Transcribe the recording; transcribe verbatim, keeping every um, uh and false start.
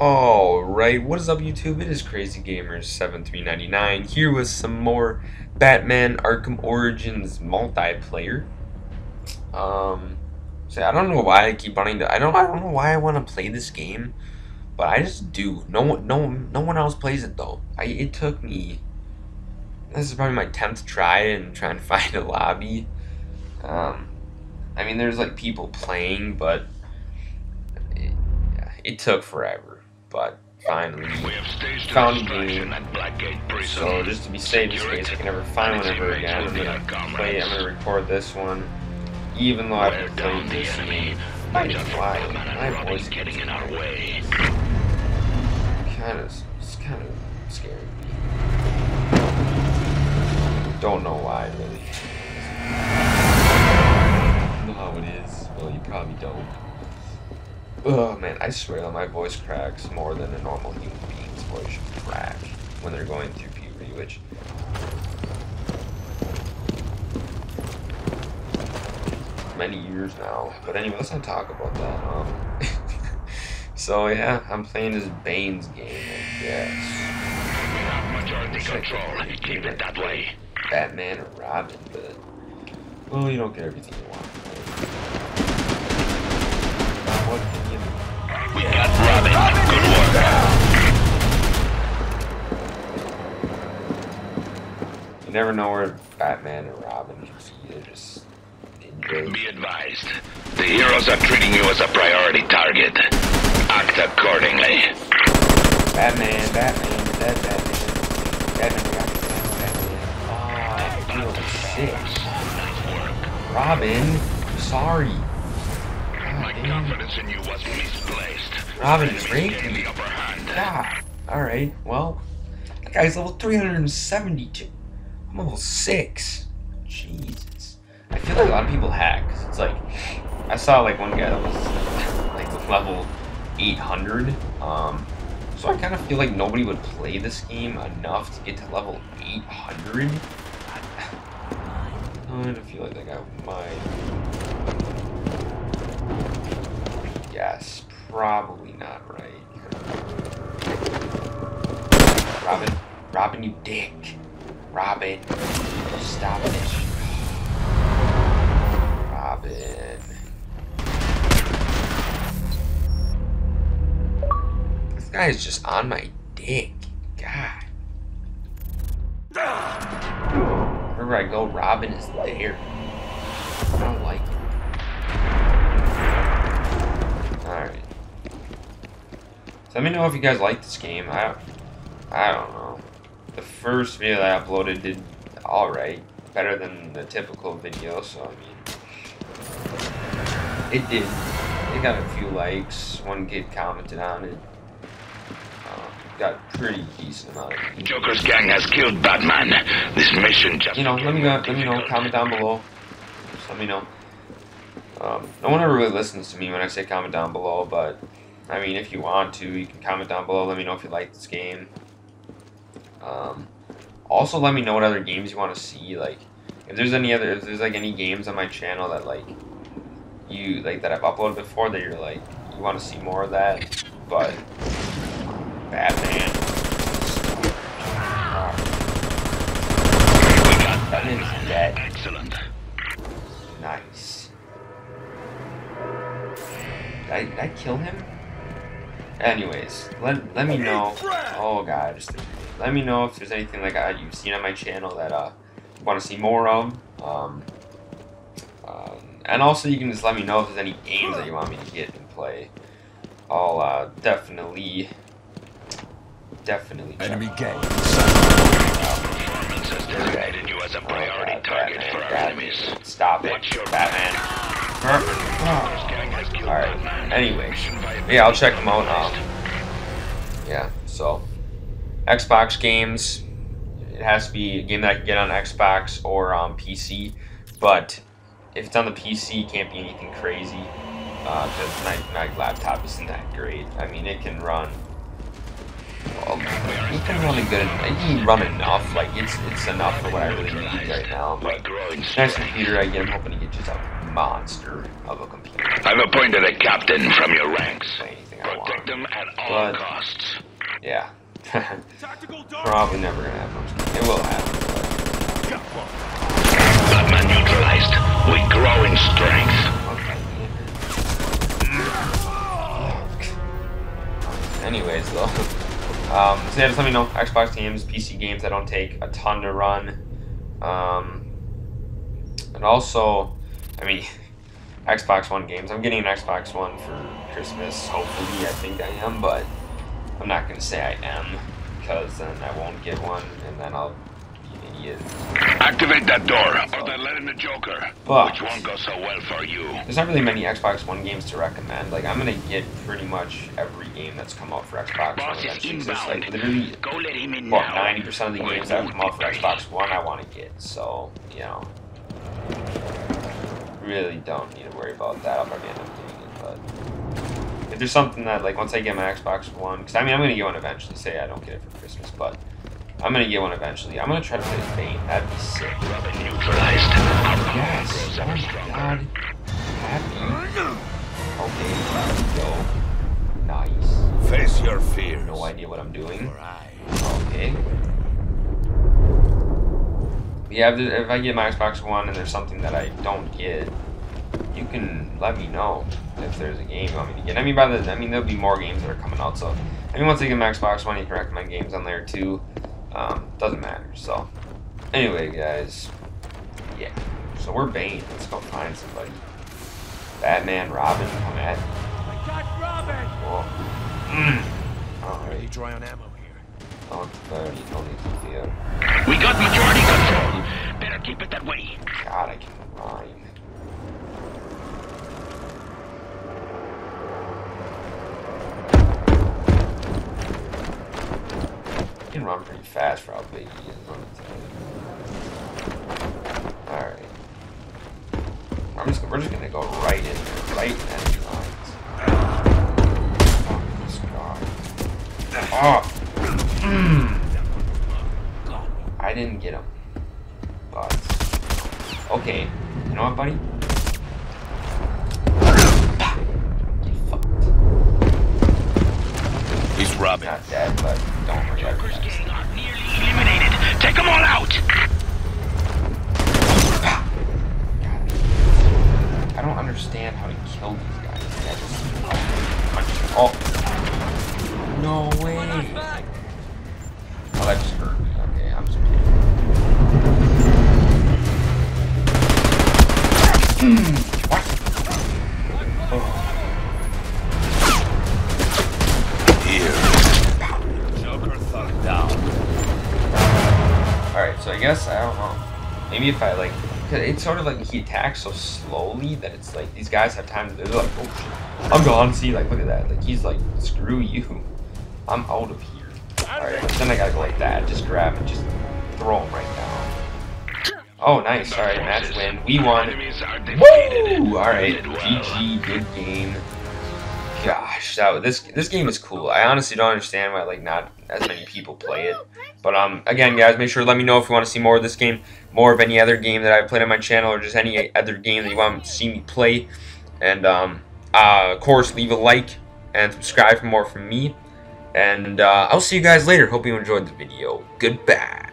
Alright, what is up YouTube? It is Crazy Gamers seven three nine nine here with some more Batman Arkham Origins multiplayer. Um so I don't know why I keep wanting to I don't I don't know why I want to play this game, but I just do. No one no no one else plays it though. I it took me, this is probably my tenth try in trying to find a lobby. Um I mean, there's like people playing, but it, it took forever. But finally, we have found Bane. So just to be safe, this case I can never find one ever again. I'm gonna play. I'm gonna record this one, even though I've been playing this game. I don't know why my voice is getting in our way. Kind of, it's kind of scary. Don't know why, really. I know how it is. Well, you probably don't. Oh man, I swear that my voice cracks more than a normal human being's voice should crack when they're going through puberty, which... many years now. But anyway, let's not talk about that. Um, so yeah, I'm playing this Bane's game, I guess. Not much control, like keep it that way. Batman or Robin, but... well, you don't get everything you want. What can you do? We got Robin. Robin. Good work. Down. You never know where Batman and Robin is. They're just injured. Be advised. The heroes are treating you as a priority target. Act accordingly. Batman, Batman, that Batman. Batman, Batman, Batman. Oh, I feel sick. Nice work. Robin, sorry. My confidence in you was misplaced. Robin is raking the upper hand. Yeah. Alright, well, that guy's level three hundred seventy-two. I'm level six. Jesus. I feel like a lot of people hack. It's like, I saw like one guy that was like level eight hundred. Um, so I kind of feel like nobody would play this game enough to get to level eight hundred. I kind of feel like that guy might. Yes, probably not right. Robin, Robin, you dick. Robin, stop it. Robin. This guy is just on my dick. God. Wherever I go, Robin is there. I don't like it. Alright. So let me know if you guys like this game. I don't, I don't know. The first video that I uploaded did alright. Better than the typical video, so I mean... it did. It got a few likes. One kid commented on it. Uh, got a pretty decent amount of people. Joker's gang has killed Batman. This mission just... you know, let me know. Let me know. Comment down below. Just let me know. Um, no one ever really listens to me when I say comment down below, but I mean, if you want to, you can comment down below. Let me know if you like this game. Um, also, let me know what other games you want to see. Like, if there's any other, if there's like any games on my channel that like you like that I've uploaded before that you're like you want to see more of that. But Batman, we got Batman dead. Excellent. Nice. Did I, did I kill him? Anyways, let, let me know. Oh god, I just didn't, let me know if there's anything like uh, you've seen on my channel that uh, you want to see more of. Um, uh, and also, you can just let me know if there's any games that you want me to get and play. I'll uh, definitely, definitely. Enemy game. Your performance has designated you as a priority target for our enemies. Stop it, Batman. Oh. Alright, anyway, yeah, I'll check them out. Um, yeah, so Xbox games, it has to be a game that I can get on Xbox or um, P C, but if it's on the P C, it can't be anything crazy, because uh, my, my laptop isn't that great. I mean, it can run, well, it can run, good, it can run enough, like it's, it's enough for what I really need right now, but next computer I get, I'm hoping to get just up. Monster of a computer. I've appointed a captain from your ranks. Anything. everything I want. Protect them at all costs. Yeah. Probably never gonna happen. It will happen. But... Batman neutralized. We grow in strength. Okay. Anyways, though. Um, so yeah, just let me know. Xbox games, P C games. I don't take a ton to run. Um, and also, I mean, Xbox One games. I'm getting an Xbox One for Christmas. Hopefully, I think I am, but I'm not gonna say I am, because then I won't get one, and then I'll be an idiot. Activate that door, or they'll let in the Joker. But which won't go so well for you. There's not really many Xbox One games to recommend. Like, I'm gonna get pretty much every game that's come out for Xbox One. It's like literally, go let him in well, now. ninety percent of the games that come out for Xbox One, I want to get. So, you know, really don't need to worry about that. I'll probably end up getting it, but. If there's something that, like, once I get my Xbox One, because I mean, I'm going to get one eventually. Say I don't get it for Christmas, but I'm going to get one eventually. I'm going to try to play Bane. That'd be sick. Robin neutralized. Yes. Oh, my God. Happy. Okay, let's go. Nice. Face your fears. No idea what I'm doing. Okay. Yeah, if, if I get my Xbox One and there's something that I don't get, you can let me know if there's a game you want me to get. I mean, by the, I mean, there'll be more games that are coming out. So, I mean, once I get my Xbox One, you can recommend games on there too. Um, doesn't matter. So, anyway, guys, yeah. So we're Bane. Let's go find somebody. Batman, Robin, come at me. I got Robin. Cool. Mm. All right. You dry on ammo here. Don't uh, you don't need to feel. We got majority control. Better keep it that way. God, I can rhyme. Can run pretty fast for how big he is. Alright. I'm just we're just gonna go right in there, right at the lines. Oh this god. Oh I didn't get him. But okay. You know what, buddy? He's Robin. Not dead, but don't worry about it. Joker's gang are nearly eliminated. Take them all out. I don't understand how to kill these guys. I just oh, no way. Oh, that just hurt me. Okay, I'm just kidding. What? Oh. So I guess, I don't know, maybe if I like, cause it's sort of like he attacks so slowly that it's like, these guys have time, to, they're like, oh shit, I'm gone, see, like, look at that, like, he's like, screw you, I'm out of here. Alright, then I gotta go like that, just grab and just throw him right down. Oh, nice, alright, match win, we won. Woo! Alright, G G, good game. Gosh, that, this this game is cool. I honestly don't understand why like not as many people play it. But um, again, guys, make sure to let me know if you want to see more of this game, more of any other game that I've played on my channel, or just any other game that you want to see me play. And um, uh, of course, leave a like and subscribe for more from me. And uh, I'll see you guys later. Hope you enjoyed the video. Goodbye.